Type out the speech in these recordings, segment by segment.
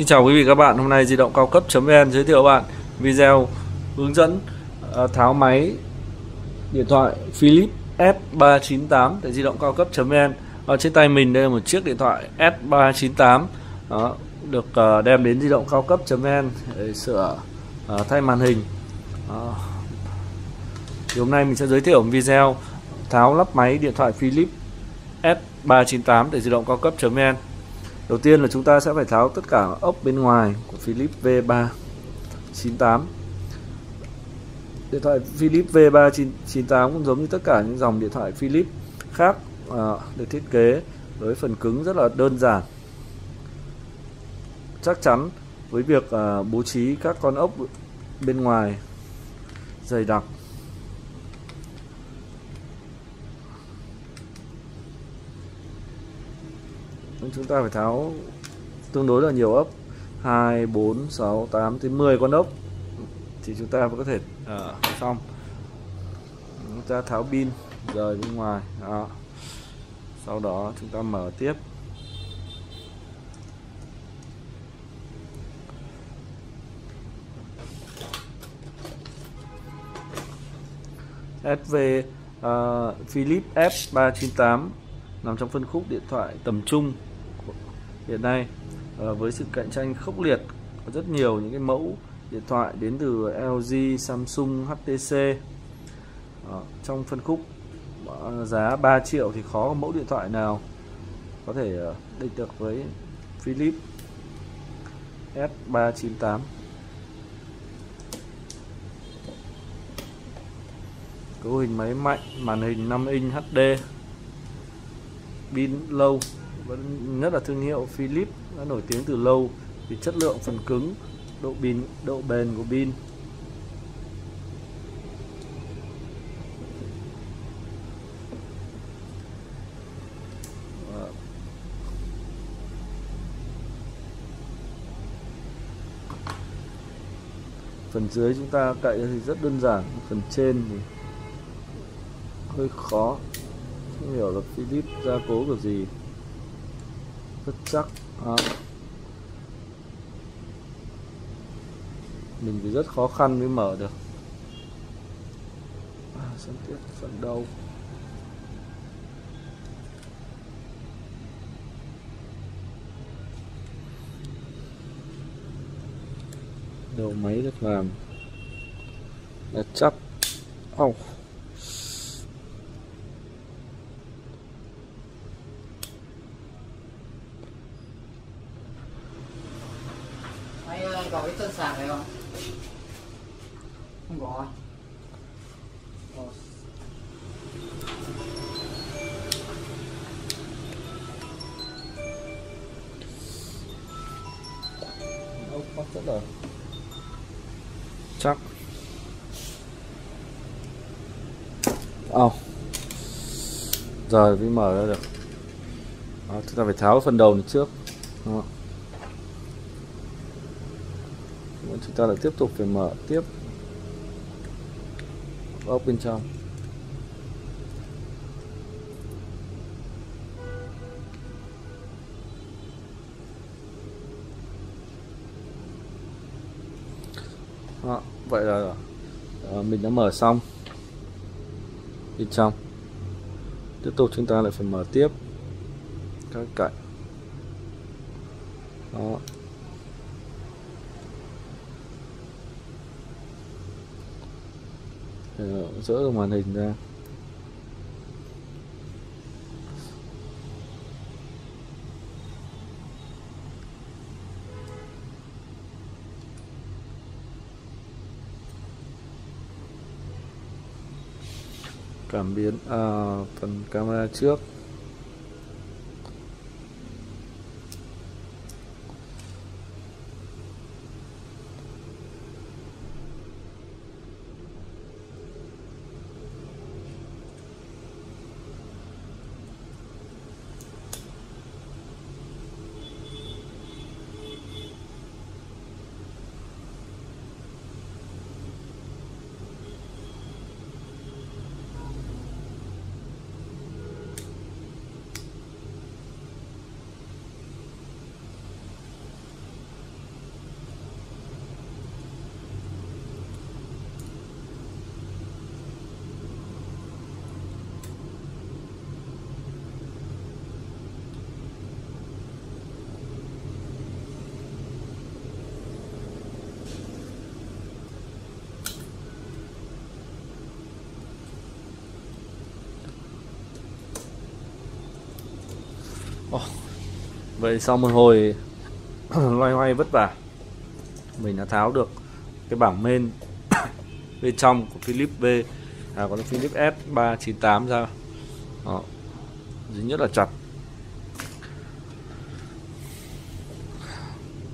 Xin chào quý vị các bạn, hôm nay di động cao cấp.vn giới thiệu bạn video hướng dẫn tháo máy điện thoại Philips S398 tại di động cao cấp.vn. Trên tay mình đây là một chiếc điện thoại S398 được đem đến di động cao cấp.vn để sửa thay màn hình. Thì hôm nay mình sẽ giới thiệu một video tháo lắp máy điện thoại Philips S398 tại di động cao cấp.vn. Đầu tiên là chúng ta sẽ phải tháo tất cả ốc bên ngoài của Philips V398. Điện thoại Philips V398 cũng giống như tất cả những dòng điện thoại Philips khác được thiết kế với phần cứng rất là đơn giản, chắc chắn với việc bố trí các con ốc bên ngoài dày đặc. Chúng ta phải tháo tương đối là nhiều ốc, 2, 4, 6, 8, tới 10 con ốc thì chúng ta mới có thể xong. Chúng ta tháo pin rời bên ngoài đó. Sau đó chúng ta mở tiếp. Philips S398 nằm trong phân khúc điện thoại tầm trung hiện nay, với sự cạnh tranh khốc liệt, có rất nhiều những cái mẫu điện thoại đến từ LG, Samsung, HTC. Trong phân khúc giá 3 triệu thì khó có mẫu điện thoại nào có thể địch được với Philips S398. Cấu hình máy mạnh, màn hình 5 inch HD, pin lâu, nhất là thương hiệu Philips đã nổi tiếng từ lâu vì chất lượng phần cứng, độ bền của pin. Phần dưới chúng ta cậy thì rất đơn giản, phần trên thì hơi khó, không hiểu là Philips gia cố kiểu gì, rất chắc. Mình thì rất khó khăn mới mở được. Xem tiếp phần đầu. Đầu máy được làm là chắc. Có cái chân sạc này không? Không có. Ốc bắt rất là chắc. Giờ mới mở ra được. Chúng ta phải tháo phần đầu này trước, đúng không ạ? Chúng ta lại tiếp tục phải mở tiếp ốc bên trong. Vậy là mình đã mở xong bên trong. Tiếp tục chúng ta lại phải mở tiếp các cạnh. Dỡ được màn hình ra. Cảm biến phần camera trước. Vậy sau một hồi loay hoay vất vả, mình đã tháo được cái bảng main bên trong của Philips Philips S398 ra. Đó, duy nhất là chặt.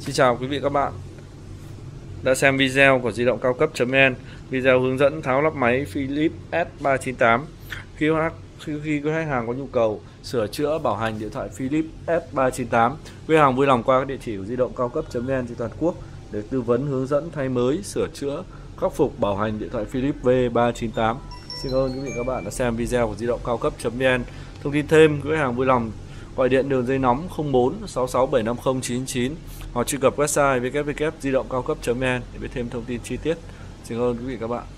Xin chào quý vị các bạn đã xem video của di động cao cấp.vn, video hướng dẫn tháo lắp máy Philips S398. Khi khách hàng có nhu cầu sửa chữa bảo hành điện thoại Philips S398, khách hàng vui lòng qua các địa chỉ của di động cao cấp.vn trên toàn quốc để tư vấn, hướng dẫn thay mới, sửa chữa, khắc phục bảo hành điện thoại Philips V398. Xin cảm ơn quý vị các bạn đã xem video của di động cao cấp.vn. Thông tin thêm, khách hàng vui lòng gọi điện đường dây nóng 04 66 750 999 hoặc truy cập website www.di động cao cấp.vn để biết thêm thông tin chi tiết. Xin cảm ơn quý vị các bạn.